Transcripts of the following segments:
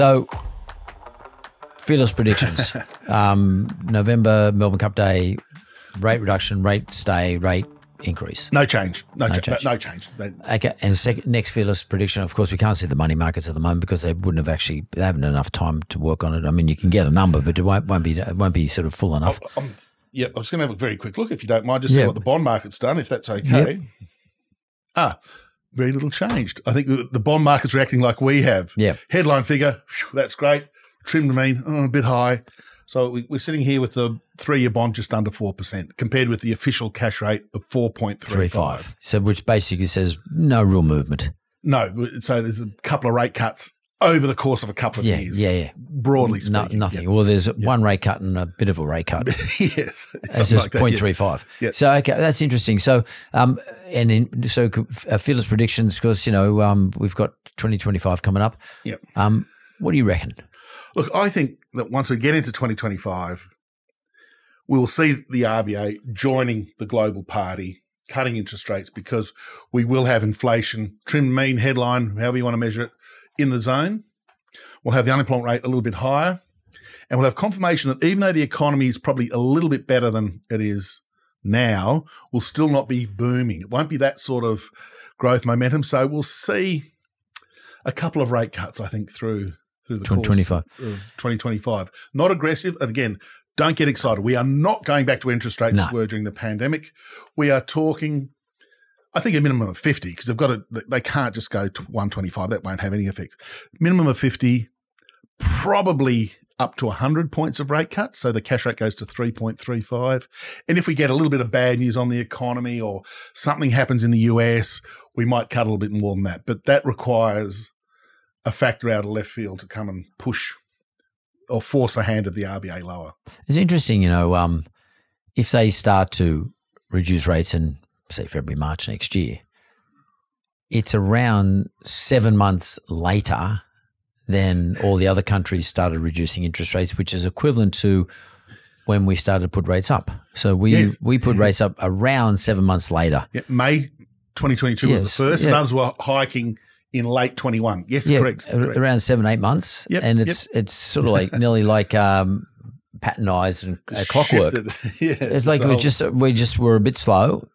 So, fearless predictions. November Melbourne Cup Day, rate reduction, rate stay, rate increase. No change. No change. Okay. And next fearless prediction, of course, we can't see the money markets at the moment because they wouldn't have actually, they haven't enough time to work on it. I mean, you can get a number, but it won't be sort of full enough. Yeah, I was going to have a very quick look, if you don't mind, just see what the bond market's done, if that's okay. Yep. Very little changed. I think the bond market's reacting like we have. Yeah. Headline figure, whew, that's great. Trimmed mean, a bit high. So we're sitting here with the three-year bond just under 4% compared with the official cash rate of 4.35. So which basically says no real movement. No. So there's a couple of rate cuts over the course of a couple of years. Yeah, yeah. Broadly speaking. Nothing. Yep. Well, there's one rate cut and a bit of a rate cut. Yes. That's just 0.35. Yep. So, okay, that's interesting. So, so fearless predictions, because, we've got 2025 coming up. Yep. What do you reckon? Look, I think that once we get into 2025, we will see the RBA joining the global party, cutting interest rates, because we will have inflation, trimmed mean, headline, however you want to measure it, in the zone. We'll have the unemployment rate a little bit higher, and we'll have confirmation that even though the economy is probably a little bit better than it is now, we'll still not be booming. It won't be that sort of growth momentum. So we'll see a couple of rate cuts, I think, through the course of 2025. Not aggressive. And again, don't get excited. We are not going back to interest rates as were during the pandemic. We are talking, I think, a minimum of 50, because they can't just go to 125. That won't have any effect. Minimum of 50, probably up to 100 points of rate cuts. So the cash rate goes to 3.35. And if we get a little bit of bad news on the economy or something happens in the US, we might cut a little bit more than that. But that requires a factor out of left field to come and push or force the hand of the RBA lower. It's interesting, if they start to reduce rates in, say, February, March next year, it's around 7 months later than all the other countries started reducing interest rates, which is equivalent to when we started to put rates up. So we put rates up around 7 months later. Yeah, May 2022 was the first, and others were hiking in late 21. Yes, correct. Around 7-8 months. Yep, and it's sort of like nearly like patternized and clockwork. Yeah, it's like we just were a bit slow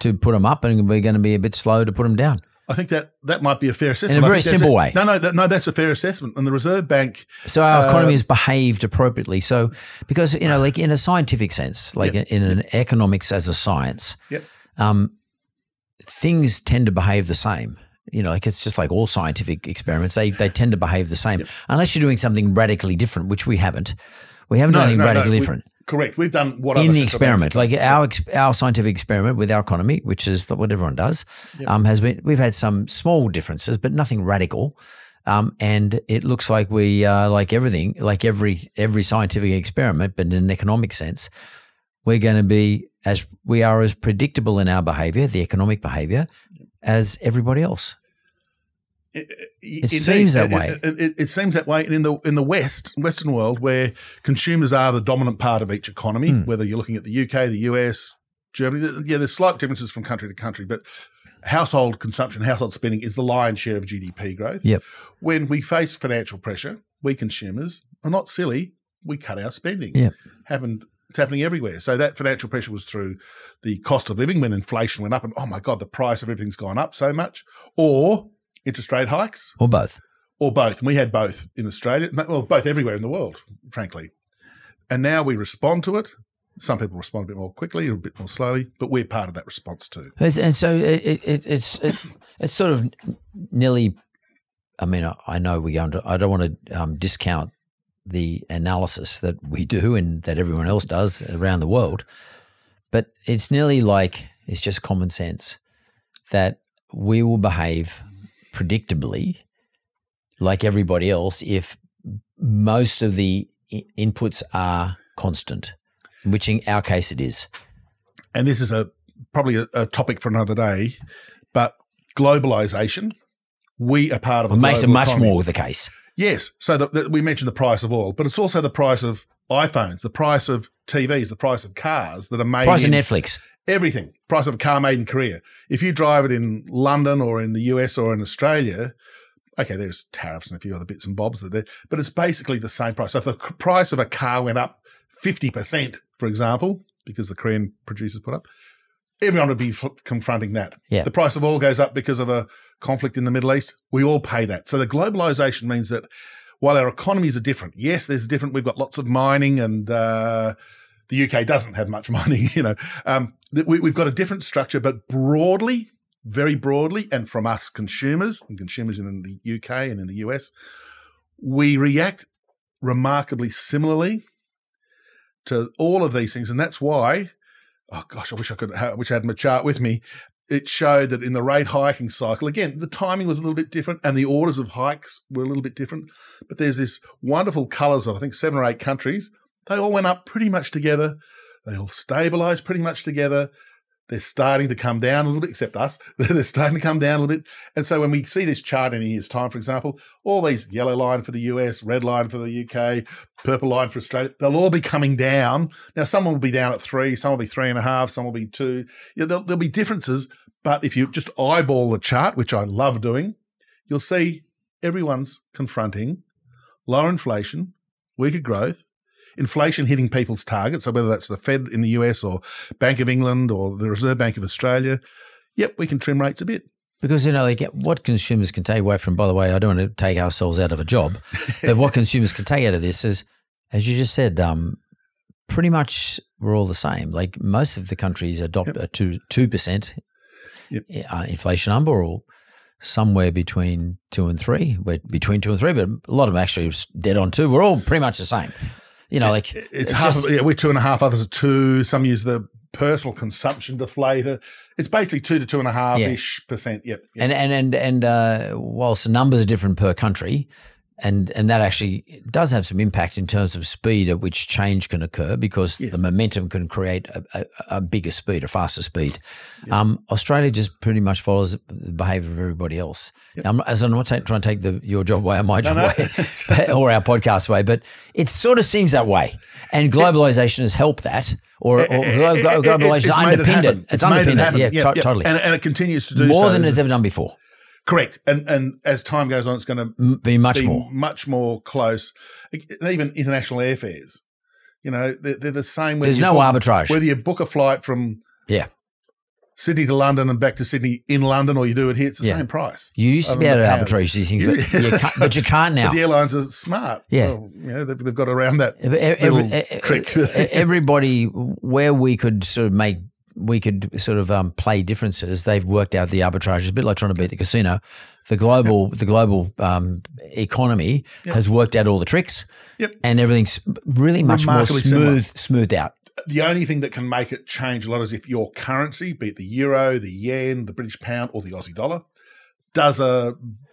to put them up, and we're going to be a bit slow to put them down. I think that might be a fair assessment. In a very simple way. No, that's a fair assessment. And the Reserve Bank. So our economy has behaved appropriately. So because, like in a scientific sense, like in an economics as a science, things tend to behave the same. It's just like all scientific experiments. They tend to behave the same unless you're doing something radically different, which we haven't. We haven't done anything radically different. Correct. We've done what in the experiment, like our scientific experiment with our economy, which is what everyone does, has been. We've had some small differences, but nothing radical. And it looks like we like everything, like every scientific experiment, but in an economic sense, we're going to be as predictable in our behaviour, the economic behaviour, as everybody else. It seems that way. And in the Western world, where consumers are the dominant part of each economy, whether you're looking at the UK, the US, Germany, there's slight differences from country to country, but household consumption, household spending is the lion's share of GDP growth. Yep. When we face financial pressure, we consumers are not silly. We cut our spending. Yep. It's happening everywhere. So that financial pressure was through the cost of living when inflation went up and, oh, my God, the price of everything's gone up so much, or interest rate hikes. Or both. Or both. And we had both in Australia. Well, both everywhere in the world, frankly. And now we respond to it. Some people respond a bit more quickly or a bit more slowly, but we're part of that response too. And so it's sort of nearly – I mean, I know we go into – I don't want to discount the analysis that we do and that everyone else does around the world, but it's nearly like it's just common sense that we will behave predictably like everybody else if most of the inputs are constant, which in our case it is. And this is probably a topic for another day, but globalization, we are part of the global economy. It makes it much more the case. Yes. So we mentioned the price of oil, but it's also the price of iPhones, the price of TVs, the price of cars that are made. Price of Netflix. Everything. Price of a car made in Korea. If you drive it in London or in the US or in Australia, Okay, there's tariffs and a few other bits and bobs that there, but it's basically the same price. So if the price of a car went up 50%, for example, because the Korean producers put up, everyone would be confronting that. Yeah. The price of oil goes up because of a conflict in the Middle East. We all pay that. So the globalization means that while our economies are different, yes, there's different. We've got lots of mining, and the UK doesn't have much mining. You know, we've got a different structure, but broadly, very broadly, and from us consumers, and consumers in the UK and in the US, we react remarkably similarly to all of these things. And that's why, oh gosh, I wish I had my chart with me. It showed that in the rate hiking cycle, again, the timing was a little bit different and the orders of hikes were a little bit different. But there's this wonderful colours of, I think, 7 or 8 countries. They all went up pretty much together. They all stabilised pretty much together. They're starting to come down a little bit, except us. They're starting to come down a little bit. And so when we see this chart in a year's time, for example, all these yellow line for the US, red line for the UK, purple line for Australia, they'll all be coming down. Now, some will be down at 3, some will be 3.5, some will be 2. You know, there'll be differences, but if you just eyeball the chart, which I love doing, you'll see everyone's confronting lower inflation, weaker growth, inflation hitting people's targets, so whether that's the Fed in the US or Bank of England or the Reserve Bank of Australia, yep, we can trim rates a bit. Because, you know, like what consumers can take away from, by the way, I don't want to take ourselves out of a job, but what consumers can take out of this is, as you just said, pretty much we're all the same. Like most of the countries adopt a 2% inflation number, or somewhere between 2 and 3. We're between 2 and 3, but a lot of them actually dead on 2. We're all pretty much the same. You know, like it's half. Just, we're 2.5. Others are 2. Some use the personal consumption deflator. It's basically 2 to 2.5-ish%. Yep. And whilst the numbers are different per country, and that actually does have some impact in terms of speed at which change can occur, because the momentum can create a bigger speed, a faster speed. Yep. Australia just pretty much follows the behaviour of everybody else. Yep. Now, I'm not trying to take your job away or my job away or our podcast away, but it sort of seems that way. And globalisation has helped that, or globalisation is underpinned. It's underpinned. Yeah, yep, totally. And it continues to do more than it's ever done before. Correct, and as time goes on, it's going to be much more close. Even international airfares, you know, they're the same. There's no arbitrage. Whether you book a flight from Sydney to London and back to Sydney in London, or you do it here, it's the same price. You used to be able to arbitrage these things, but you can't now. But the airlines are smart. Yeah, well, you know, they've got around that little trick. Everybody, where we could sort of make. We could sort of play differences. They've worked out the arbitrage. It's a bit like trying to beat the casino. The global economy has worked out all the tricks, and everything's really much more smoothed out. The only thing that can make it change a lot is if your currency, be it the euro, the yen, the British pound, or the Aussie dollar, does a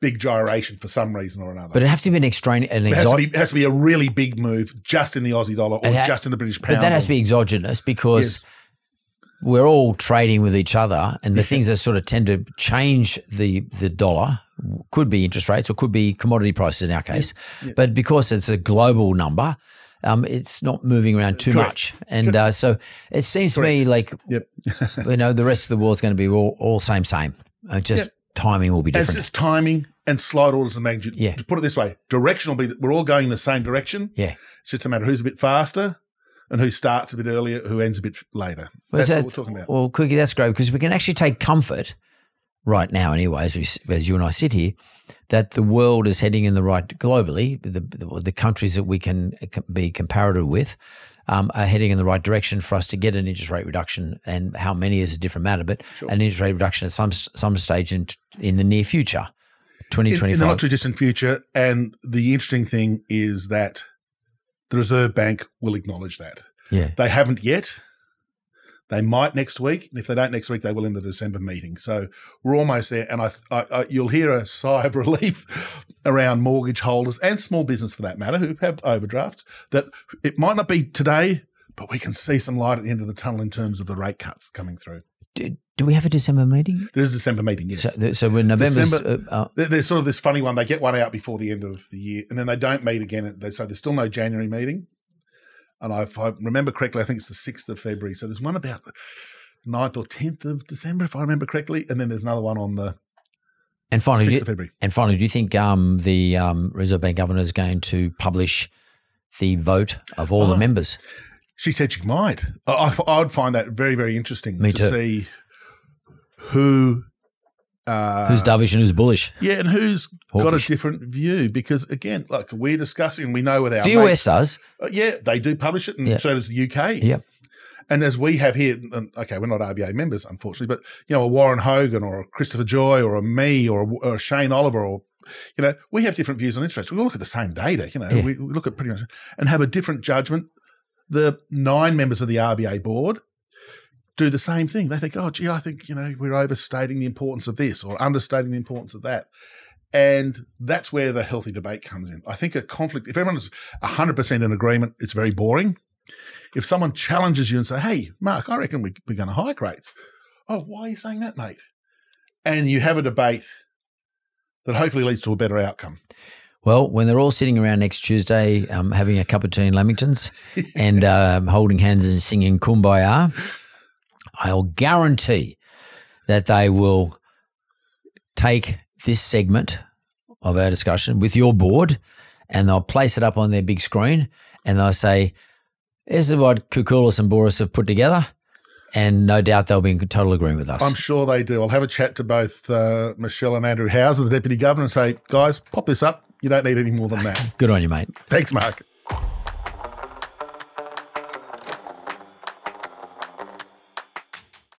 big gyration for some reason or another. But it has to be an extraneous. It has to be a really big move just in the Aussie dollar or just in the British pound. But that has to be exogenous, because we're all trading with each other, and the things that sort of tend to change the dollar could be interest rates or could be commodity prices in our case. Yeah. Yeah. But because it's a global number, it's not moving around too much. And so it seems to me like you know, the rest of the world's going to be all same. Just timing will be different. It's just timing and slight orders of magnitude. Yeah. To put it this way, direction will be that we're all going in the same direction. Yeah. It's just a matter of who's a bit faster. And who starts a bit earlier, who ends a bit later. That's what we're talking about. Well, Kooky, that's great, because we can actually take comfort right now anyway, as you and I sit here, that the world is heading in the right globally. The countries that we can be comparative with are heading in the right direction for us to get an interest rate reduction, and how many is a different matter, but an interest rate reduction at some stage in the near future, 2025. In the not-too-distant future, and the interesting thing is that the Reserve Bank will acknowledge that. Yeah. They haven't yet. They might next week. And if they don't next week, they will in the December meeting. So we're almost there. And you'll hear a sigh of relief around mortgage holders and small business, for that matter, who have overdrafts, that it might not be today, but we can see some light at the end of the tunnel in terms of the rate cuts coming through. Do we have a December meeting? There is a December meeting, yes. So we're in November. There's sort of this funny one. They get one out before the end of the year, and then they don't meet again. So there's still no January meeting. And if I remember correctly, I think it's the 6th of February. So there's one about the 9th or 10th of December, if I remember correctly. And then there's another one on the And finally, 6th of February. And finally, do you think the Reserve Bank Governor is going to publish the vote of all the members? She said she might. I would find that very, very interesting to see who who's dovish and who's bullish. Yeah, and who's hawkish. Got a different view, because, again, like we're discussing, we know with our the US does. Yeah, they do publish it, and so does the UK. Yeah. And as we have here, okay, we're not RBA members, unfortunately, but, you know, a Warren Hogan or a Christopher Joy or a me or a Shane Oliver or, you know, we have different views on interest rates. We all look at the same data, you know, we look at pretty much and have a different judgment. The 9 members of the RBA board do the same thing. They think, oh, gee, I think, you know, we're overstating the importance of this or understating the importance of that. And that's where the healthy debate comes in. I think a conflict, if everyone is 100% in agreement, it's very boring. If someone challenges you and say, hey, Mark, I reckon we're going to hike rates. Oh, why are you saying that, mate? And you have a debate that hopefully leads to a better outcome. Well, when they're all sitting around next Tuesday having a cup of tea in Lamingtons and holding hands and singing Kumbaya, I'll guarantee that they will take this segment of our discussion with your board and they'll place it up on their big screen and they'll say, this is what Koukoulas and Bouris have put together, and no doubt they'll be in total agreement with us. I'm sure they do. I'll have a chat to both Michelle and Andrew Howser, the Deputy Governor, and say, guys, pop this up. You don't need any more than that. Good on you, mate. Thanks, Mark.